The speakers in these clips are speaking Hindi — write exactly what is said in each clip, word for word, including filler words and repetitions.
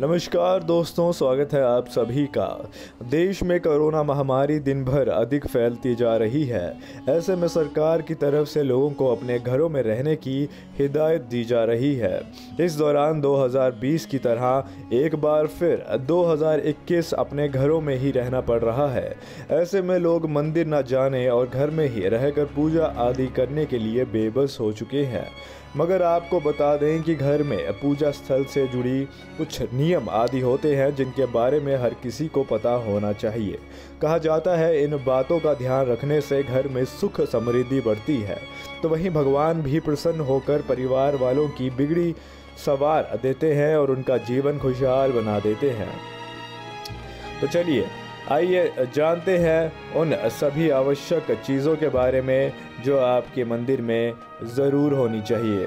नमस्कार दोस्तों, स्वागत है आप सभी का। देश में कोरोना महामारी दिन भर अधिक फैलती जा रही है। ऐसे में सरकार की तरफ से लोगों को अपने घरों में रहने की हिदायत दी जा रही है। इस दौरान दो हज़ार बीस की तरह एक बार फिर दो हज़ार इक्कीस अपने घरों में ही रहना पड़ रहा है। ऐसे में लोग मंदिर न जाने और घर में ही रहकर पूजा आदि करने के लिए बेबस हो चुके हैं। मगर आपको बता दें कि घर में पूजा स्थल से जुड़ी कुछ नियम आदि होते हैं जिनके बारे में हर किसी को पता होना चाहिए। कहा जाता है इन बातों का ध्यान रखने से घर में सुख समृद्धि बढ़ती है, तो वहीं भगवान भी प्रसन्न होकर परिवार वालों की बिगड़ी सवार देते हैं और उनका जीवन खुशहाल बना देते हैं। तो चलिए आइए जानते हैं उन सभी आवश्यक चीज़ों के बारे में जो आपके मंदिर में ज़रूर होनी चाहिए।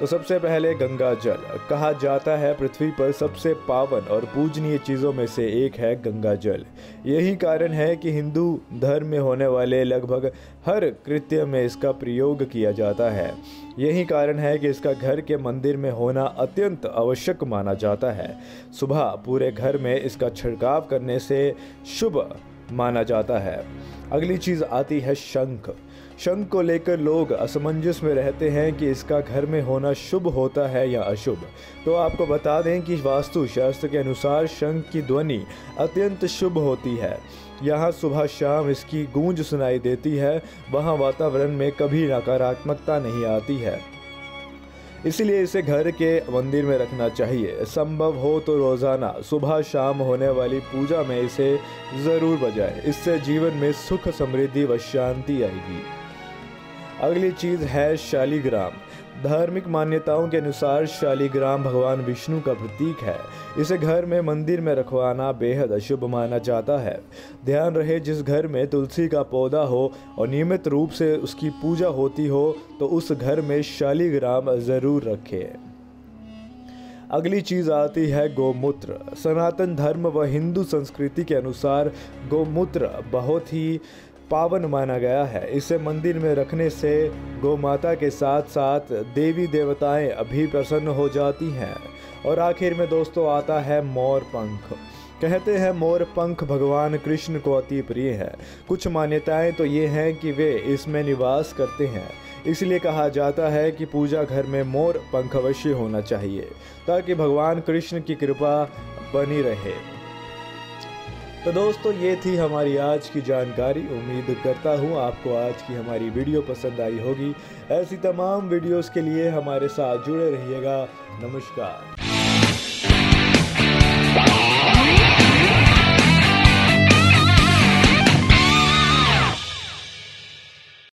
तो सबसे पहले गंगा जल। कहा जाता है पृथ्वी पर सबसे पावन और पूजनीय चीज़ों में से एक है गंगा जल। यही कारण है कि हिंदू धर्म में होने वाले लगभग हर कृत्य में इसका प्रयोग किया जाता है। यही कारण है कि इसका घर के मंदिर में होना अत्यंत आवश्यक माना जाता है। सुबह पूरे घर में इसका छिड़काव करने से शुभ माना जाता है। अगली चीज़ आती है शंख। शंख को लेकर लोग असमंजस में रहते हैं कि इसका घर में होना शुभ होता है या अशुभ। तो आपको बता दें कि वास्तु शास्त्र के अनुसार शंख की ध्वनि अत्यंत शुभ होती है। यहाँ सुबह शाम इसकी गूंज सुनाई देती है, वहाँ वातावरण में कभी नकारात्मकता नहीं आती है, इसलिए इसे घर के मंदिर में रखना चाहिए। संभव हो तो रोज़ाना सुबह शाम होने वाली पूजा में इसे ज़रूर बजाएं। इससे जीवन में सुख समृद्धि व शांति आएगी। अगली चीज़ है शालिग्राम। धार्मिक मान्यताओं के अनुसार शालिग्राम भगवान विष्णु का प्रतीक है। इसे घर में मंदिर में रखवाना बेहद अशुभ माना जाता है। ध्यान रहे, जिस घर में तुलसी का पौधा हो और नियमित रूप से उसकी पूजा होती हो तो उस घर में शालिग्राम ज़रूर रखें। अगली चीज़ आती है गोमूत्र। सनातन धर्म व हिंदू संस्कृति के अनुसार गोमूत्र बहुत ही पावन माना गया है। इसे मंदिर में रखने से गोमाता के साथ साथ देवी देवताएं अभी प्रसन्न हो जाती हैं। और आखिर में दोस्तों आता है मोर पंख। कहते हैं मोर पंख भगवान कृष्ण को अति प्रिय है। कुछ मान्यताएं तो ये हैं कि वे इसमें निवास करते हैं, इसलिए कहा जाता है कि पूजा घर में मोर पंख अवश्य होना चाहिए ताकि भगवान कृष्ण की कृपा बनी रहे। तो दोस्तों ये थी हमारी आज की जानकारी। उम्मीद करता हूँ आपको आज की हमारी वीडियो पसंद आई होगी। ऐसी तमाम वीडियोस के लिए हमारे साथ जुड़े रहिएगा। नमस्कार।